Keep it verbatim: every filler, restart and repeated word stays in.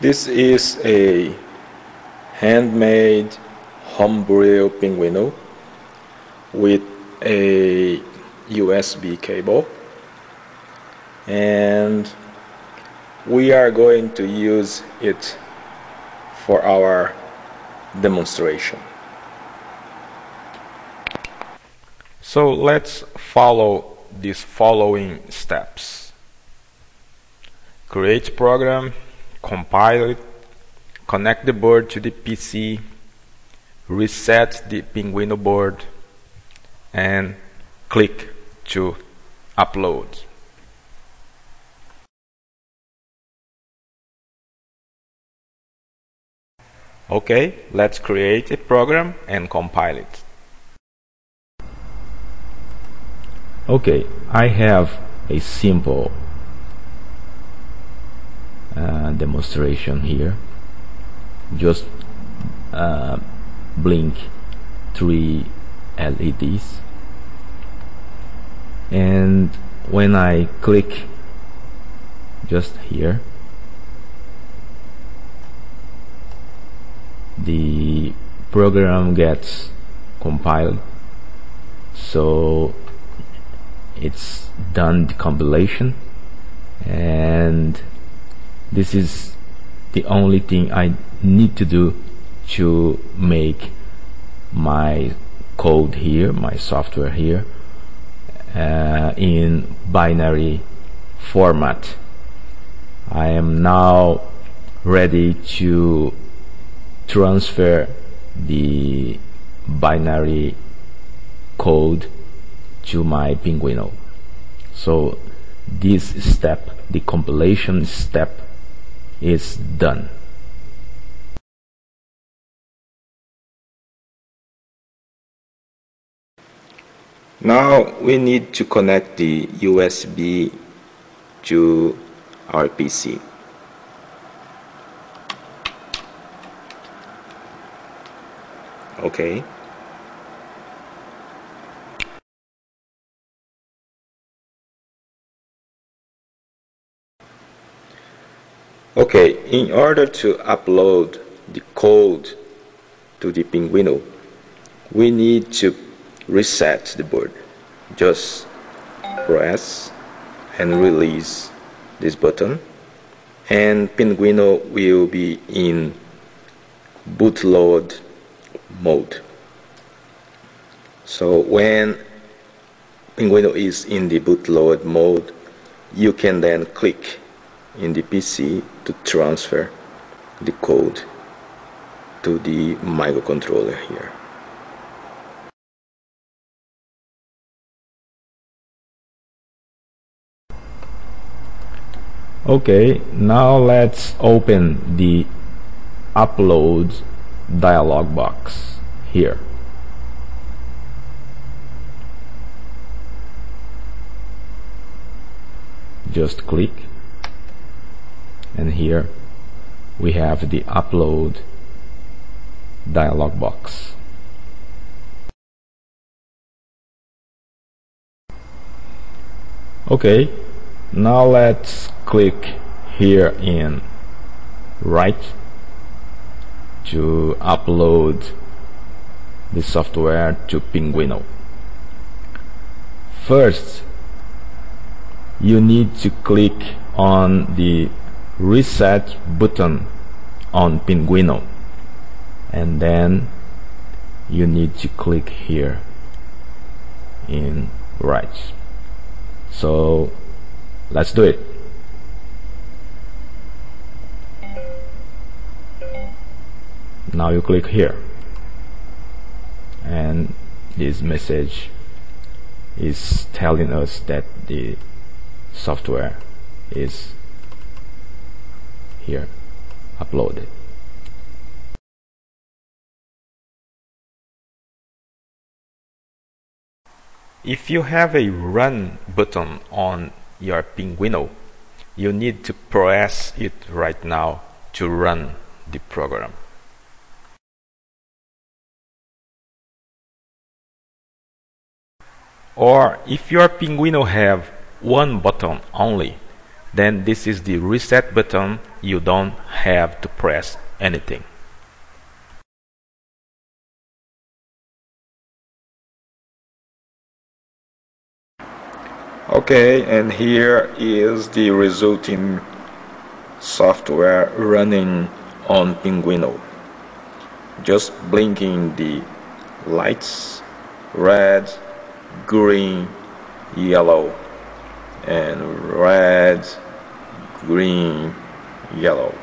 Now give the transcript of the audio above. This is a handmade homebrew Pinguino with a U S B cable, and we are going to use it for our demonstration. So let's follow these following steps: create program, compile it, connect the board to the P C, reset the Pinguino board, and click to upload. Okay, let's create a program and compile it. Okay, I have a simple uh, demonstration here. Just uh, blink three L E Ds, and when I click just here, the program gets compiled, so it's done the compilation. And this is the only thing I need to do to make my code here, my software here, uh, in binary format. I am now ready to transfer the binary code to my Pinguino. So this step, the compilation step, is done. Now we need to connect the U S B to our P C. Okay. Okay, in order to upload the code to the Pinguino, we need to reset the board. Just press and release this button, and Pinguino will be in bootload mode. So when Pinguino is in the bootload mode, you can then click in the P C to transfer the code to the microcontroller here. Okay, now let's open the upload dialog box here. Just click, and here we have the upload dialog box. Okay, now let's click here in right to upload the software to Pinguino. First, you need to click on the reset button on Pinguino, and then you need to click here in right. So let's do it. Now you click here, and this message is telling us that the software is here uploaded. If you have a run button on your Pinguino, you need to press it right now to run the program. Or if your Pinguino have one button only, then this is the reset button you don't have to press anything. Okay, and here is the resulting software running on Pinguino. Just blinking the lights, red, green, yellow, and red, green, yellow.